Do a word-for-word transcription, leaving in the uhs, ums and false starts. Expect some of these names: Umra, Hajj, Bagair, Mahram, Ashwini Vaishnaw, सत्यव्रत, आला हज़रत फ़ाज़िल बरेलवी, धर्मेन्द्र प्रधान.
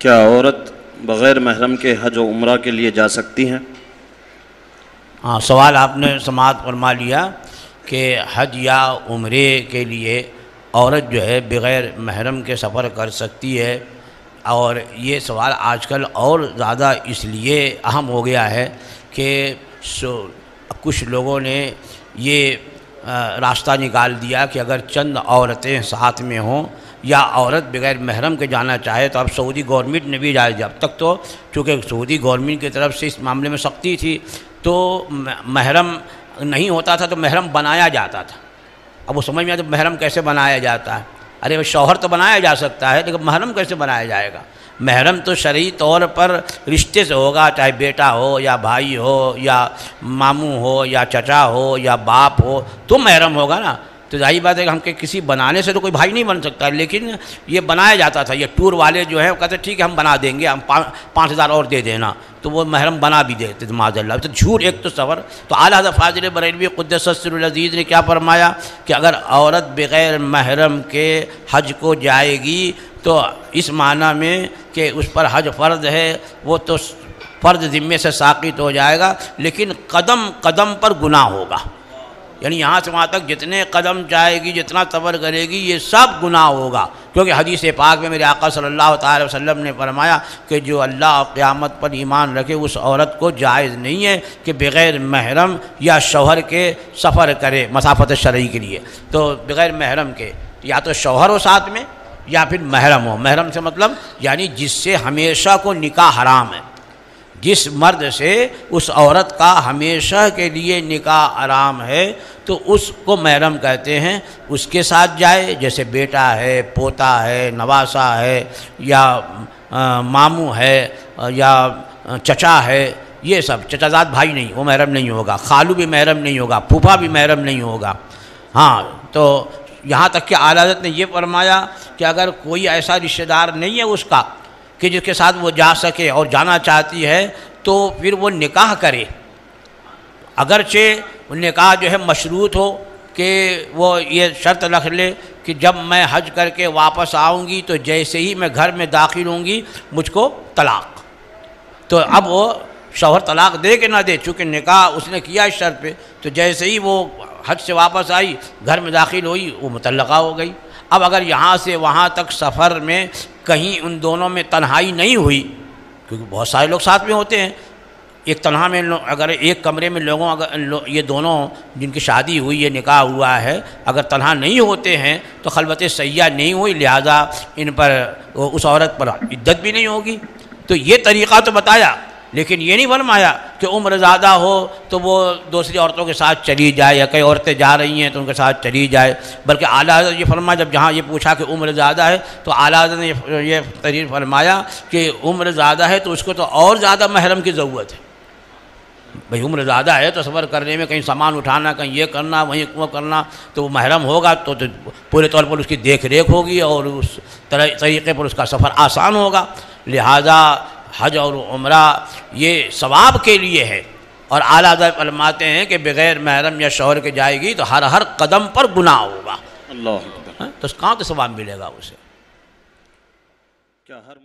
क्या औरत बग़ैर महरम के हज और उमरा के लिए जा सकती हैं? हाँ, सवाल आपने समाअत फरमा लिया कि हज या उमरे के लिए औरत जो है बग़ैर महरम के सफ़र कर सकती है। और ये सवाल आजकल और ज़्यादा इसलिए अहम हो गया है कि कुछ लोगों ने ये रास्ता निकाल दिया कि अगर चंद औरतें साथ में हों या औरत बग़ैर महरम के जाना चाहे तो अब सऊदी गवर्नमेंट ने भी इजाज़त दी। अब तक तो चूँकि सऊदी गवर्नमेंट की तरफ से इस मामले में सख्ती थी तो महरम नहीं होता था तो महरम बनाया जाता था। अब वो समझ में आता है महरम कैसे बनाया जाता है। अरे भाई शौहर तो बनाया जा सकता है लेकिन महरम कैसे बनाया जाएगा। महरम तो शरई तौर पर रिश्ते से होगा, चाहे बेटा हो या भाई हो या मामू हो या चचा हो या बाप हो तो महरम होगा ना। तो जाहिर बात है कि हम के किसी बनाने से तो कोई भाई नहीं बन सकता। लेकिन ये बनाया जाता था, ये टूर वाले जो है वो कहते ठीक है हम बना देंगे, हम पा, पाँच हज़ार और दे देना, तो वो महरम बना भी देते थे माज़ल्ला। तो झूठ एक तो सफ़र। तो आला हज़रत फ़ाज़िल बरेलवी क़ुद्दस सिरुल अज़ीज़ ने क्या फरमाया कि अगर औरत बग़ैर महरम के हज को जाएगी तो इस माना में कि उस पर हज फ़र्ज है, वो तो फ़र्ज ज़िम्मे से साक़ित हो जाएगा लेकिन कदम कदम पर गुनाह होगा। यानी यहाँ से वहाँ तक जितने कदम जाएगी, जितना सफ़र करेगी, ये सब गुनाह होगा। क्योंकि हदीस पाक में मेरे आका सल्लल्लाहु अलैहि वसल्लम ने फरमाया कि जो अल्लाह क़यामत पर ईमान रखे उस औरत को जायज़ नहीं है कि बग़ैर महरम या शौहर के सफ़र करे मसाफत शरई के लिए। तो बग़ैर महरम के या तो शौहर हो साथ में या फिर महरम हो। महरम से मतलब यानी जिससे हमेशा को निकाह हराम है, जिस मर्द से उस औरत का हमेशा के लिए निकाह हराम है तो उसको महरम कहते हैं। उसके साथ जाए, जैसे बेटा है, पोता है, नवासा है या आ, मामू है या चचा है, ये सब। चचाजाद भाई नहीं, वो महरम नहीं होगा। खालू भी महरम नहीं होगा, फूफा भी महरम नहीं होगा। हाँ, तो यहाँ तक कि आला हज़रत ने यह फरमाया कि अगर कोई ऐसा रिश्तेदार नहीं है उसका कि जिसके साथ वो जा सके और जाना चाहती है तो फिर वो निकाह करे, अगरचे निकाह जो है मशरूत हो कि वो ये शर्त रख ले कि जब मैं हज करके वापस आऊँगी तो जैसे ही मैं घर में दाखिल होंगी मुझको तलाक़। तो अब वो शौहर तलाक़ दे के ना दे, चूँकि निकाह उसने किया इस शर्त पे, तो जैसे ही वो हज से वापस आई, घर में दाखिल हुई, वो मुतल्लक़ा हो गई। अब अगर यहाँ से वहाँ तक सफ़र में कहीं उन दोनों में तन्हाई नहीं हुई, क्योंकि बहुत सारे लोग साथ में होते हैं, एक तन्हा में अगर एक कमरे में लोगों अगर लो, ये दोनों जिनकी शादी हुई है, निकाह हुआ है, अगर तन्हा नहीं होते हैं तो खलवत सैया नहीं हुई, लिहाजा इन पर उस औरत पर इद्दत भी नहीं होगी। तो ये तरीक़ा तो बताया लेकिन ये नहीं फरमाया कि उम्र ज़्यादा हो तो वो दूसरी औरतों के साथ चली जाए या कई औरतें जा रही हैं तो उनके साथ चली जाए, बल्कि आला हज़रत ये फरमाया जब जहाँ ये पूछा कि उम्र ज़्यादा है तो आला हज़रत ने ये तरीर फरमाया कि उम्र ज़्यादा है तो उसको तो और ज़्यादा महरम की ज़रूरत है। भाई उम्र ज़्यादा है तो सफ़र करने में कहीं सामान उठाना, कहीं ये करना, वहीं वो करना, तो वो महरम होगा तो, तो पूरे तौर पर उसकी देख रेख होगी और उस तरह तरीक़े पर उसका सफ़र आसान होगा। लिहाजा हज और उमरा ये सवाब के लिए है। और आला हज़रत फरमाते हैं कि बग़ैर महरम या शौहर के जाएगी तो हर हर कदम पर गुनाह होगा। अल्लाह, तो कहाँ तो सवाब मिलेगा उसे। क्या हर